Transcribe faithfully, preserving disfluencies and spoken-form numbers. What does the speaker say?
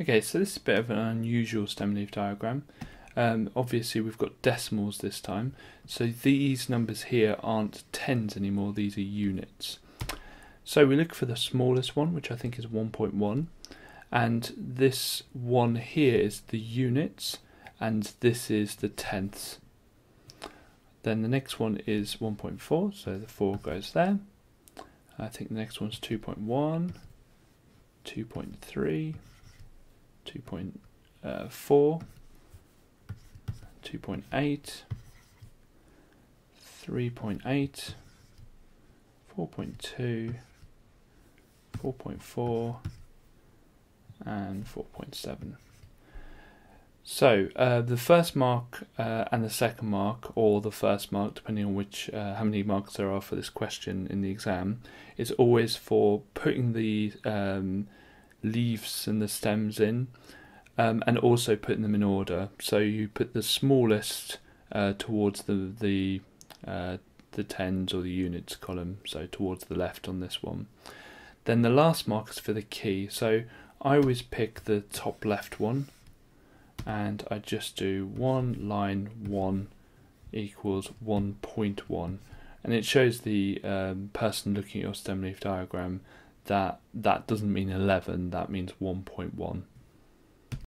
Okay, so this is a bit of an unusual stem leaf diagram. Um, obviously we've got decimals this time, so these numbers here aren't tens anymore, these are units. So we look for the smallest one, which I think is one point one, and this one here is the units, and this is the tenths. Then the next one is one point four, so the four goes there. I think the next one's two point one, two point three, two point four, two point eight, three point eight, four point two, four point four, and four point seven. So uh, the first mark uh, and the second mark, or the first mark, depending on which uh, how many marks there are for this question in the exam, is always for putting the um, leaves and the stems in, um, and also putting them in order. So you put the smallest uh, towards the the uh, the tens or the units column, so towards the left on this one. Then the last mark is for the key. So I always pick the top left one, and I just do one line one equals one point one, and it shows the um, person looking at your stem leaf diagram that that doesn't mean eleven, that means one point one.